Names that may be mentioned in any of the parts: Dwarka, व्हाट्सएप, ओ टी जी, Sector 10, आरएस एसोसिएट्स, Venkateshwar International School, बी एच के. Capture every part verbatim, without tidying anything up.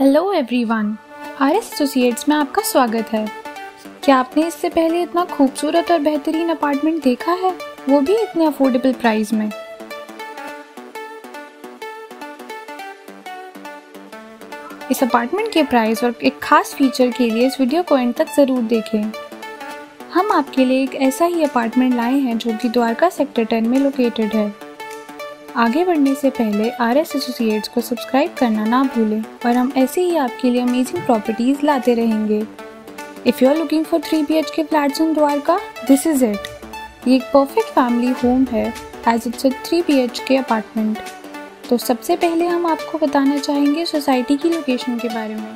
Hello everyone, आरएस एसोसिएट्स में आपका स्वागत है। क्या आपने इससे पहले इतना खूबसूरत और बेहतरीन अपार्टमेंट देखा है, वो भी इतने अफोर्डेबल प्राइस में? इस अपार्टमेंट के प्राइस और एक खास फीचर के लिए इस वीडियो को एंड तक ज़रूर देखें। हम आपके लिए एक ऐसा ही अपार्टमेंट लाए हैं जो कि द्वारका सेक्टर टेन में लोकेटेड है। आगे बढ़ने से पहले आरएस एसोसिएट्स को सब्सक्राइब करना ना भूलें और हम ऐसे ही आपके लिए अमेजिंग प्रॉपर्टीज लाते रहेंगे। If you are looking for three बी एच के flats in Dwarka, this is it. ये एक परफेक्ट फैमिली होम है as it's a three बी एच के apartment. तो सबसे पहले हम आपको बताना चाहेंगे सोसाइटी की लोकेशन के बारे में।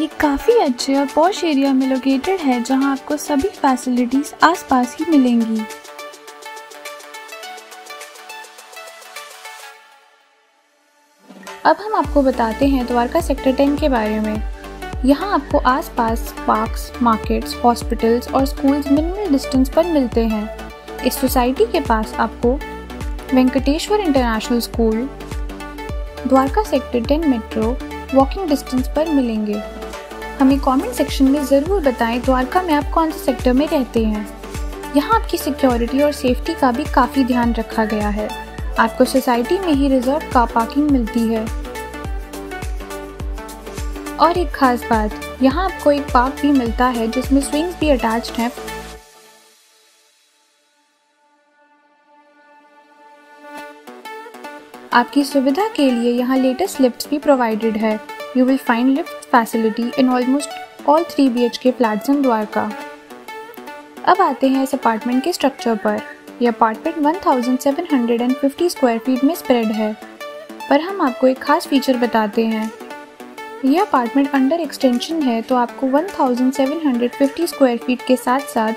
ये काफ़ी अच्छे और पॉश एरिया में लोकेटेड है जहाँ आपको सभी फैसिलिटीज़ आस पास ही मिलेंगी। अब हम आपको बताते हैं द्वारका सेक्टर टेन के बारे में। यहाँ आपको आसपास पार्क्स, मार्केट्स, हॉस्पिटल्स और स्कूल्स मिनिमल डिस्टेंस पर मिलते हैं। इस सोसाइटी के पास आपको Venkateshwar international school, Dwarka sector ten metro walking distance पर मिलेंगे। हमें कमेंट सेक्शन में ज़रूर बताएं द्वारका में आप कौन से सेक्टर में रहते हैं। यहाँ आपकी सिक्योरिटी और सेफ्टी का भी काफ़ी ध्यान रखा गया है। आपको सोसाइटी में ही रिजॉर्ट का पार्किंग मिलती है। और एक खास बात, यहाँ आपको एक पार्क भी मिलता है जिसमें स्विंग्स भी अटैच्ड हैं। आपकी सुविधा के लिए यहाँ लेटेस्ट लिफ्ट्स भी प्रोवाइडेड है। You will find lift facility in almost all three बी एच के flats in Dwarka. अब आते हैं इस अपार्टमेंट के स्ट्रक्चर पर। यह अपार्टमेंट सत्रह सौ पचास स्क्वायर फीट में स्प्रेड है, पर हम आपको एक खास फीचर बताते हैं। यह अपार्टमेंट अंडर एक्सटेंशन है, तो आपको सत्रह सौ पचास स्क्वायर फीट के साथ साथ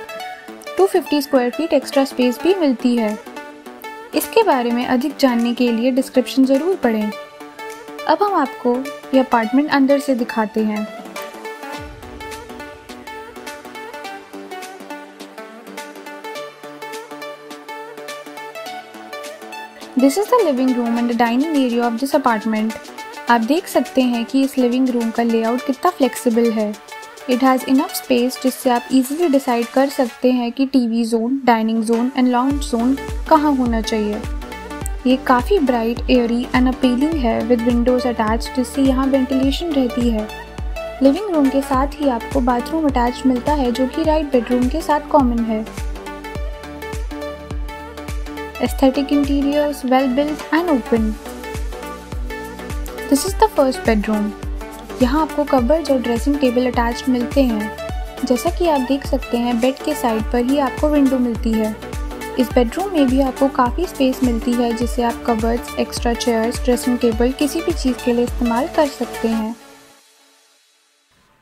दो सौ पचास स्क्वायर फीट एक्स्ट्रा स्पेस भी मिलती है। इसके बारे में अधिक जानने के लिए डिस्क्रिप्शन ज़रूर पढ़ें। अब हम आपको यह अपार्टमेंट अंदर से दिखाते हैं। This is the living room and the dining area of this apartment. आप देख सकते हैं कि इस लिविंग रूम का लेआउट कितना फ्लेक्सिबल है। इट हैज़ इनफ स्पेस जिससे आप इजीली डिसाइड कर सकते हैं कि TV zone, dining zone and lounge zone कहाँ होना चाहिए। ये काफ़ी ब्राइट, एयरी एंड अपीलिंग है विद विंडोज़ अटैच, जिससे यहाँ वेंटिलेशन रहती है। लिविंग रूम के साथ ही आपको बाथरूम अटैच मिलता है जो कि राइट बेडरूम के साथ कॉमन है। Aesthetic interiors, well built and open. This is the first bedroom. यहाँ आपको कबर्ड और ड्रेसिंग टेबल अटैच मिलते हैं। जैसा कि आप देख सकते हैं, बेड के साइड पर ही आपको विंडो मिलती है। इस बेडरूम में भी आपको काफ़ी स्पेस मिलती है जिससे आप cupboards, extra chairs, dressing table किसी भी चीज़ के लिए इस्तेमाल कर सकते हैं।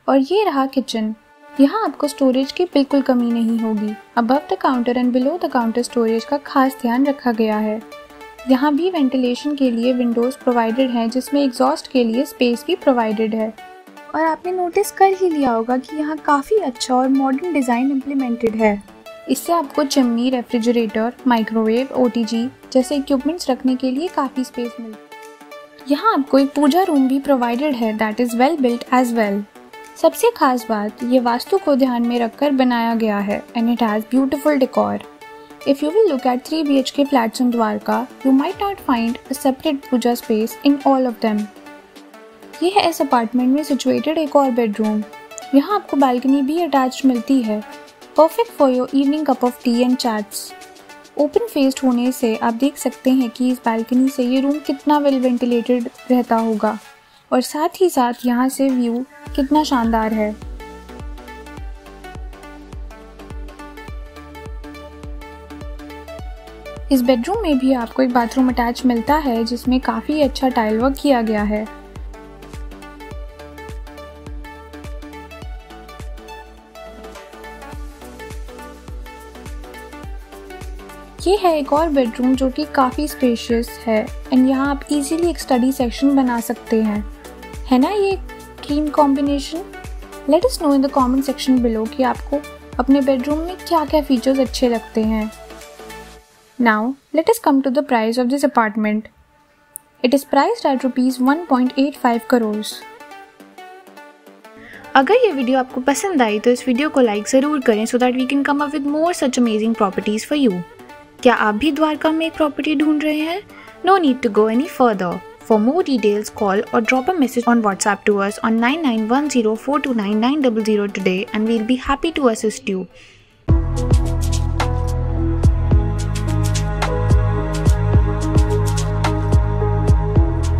और ये रहा किचन। यहाँ आपको स्टोरेज की बिल्कुल कमी नहीं होगी। Above the counter and below the counter storage का खास ध्यान रखा गया है। यहाँ भी वेंटिलेशन के लिए विंडोज़ प्रोवाइडेड हैं जिसमें एग्जॉस्ट के लिए स्पेस भी प्रोवाइडेड है। और आपने नोटिस कर ही लिया होगा कि यहाँ काफ़ी अच्छा और मॉडर्न डिज़ाइन इम्प्लीमेंटेड है। इससे आपको chimney, refrigerator, microwave, ओ टी जी जैसे इक्विपमेंट्स रखने के लिए काफ़ी स्पेस मिलती है। यहाँ आपको एक पूजा रूम भी प्रोवाइडेड है that is well built as well. सबसे खास बात, ये वास्तु को ध्यान में रखकर बनाया गया है and it has beautiful decor. If you will look at three बी एच के flats in Dwarka, you might not find a separate puja space in all of them. ये है इस अपार्टमेंट में सिचुएटेड एक और बेडरूम। यहाँ आपको बालकनी भी attach मिलती है, perfect for your evening cup of tea and chats. Open faced होने से आप देख सकते हैं कि इस बालकनी से ये रूम कितना वेल वेंटिलेटेड रहता होगा और साथ ही साथ यहाँ से व्यू कितना शानदार है। इस बेडरूम में भी आपको एक बाथरूम अटैच मिलता है जिसमें काफी अच्छा टाइल वर्क किया गया है। ये है एक और बेडरूम जो कि काफी स्पेशियस है एंड यहाँ आप इजीली एक स्टडी सेक्शन बना सकते हैं। है ना ये dream combination? Let us know in the comment section below कि आपको अपने बेडरूम में क्या क्या फीचर्स अच्छे लगते हैं। Now let us come to the price of this apartment. It is priced at rupees one point eight five crores. अगर ये वीडियो आपको पसंद आई तो इस वीडियो को लाइक ज़रूर करें so that we can come up with more such amazing properties for you. क्या आप भी द्वारका में एक प्रॉपर्टी ढूंढ रहे हैं? No need to go any further. For more details call और drop a message on व्हाट्सएप to us on nine nine one zero four two nine nine double zero today and we'll be happy to assist you.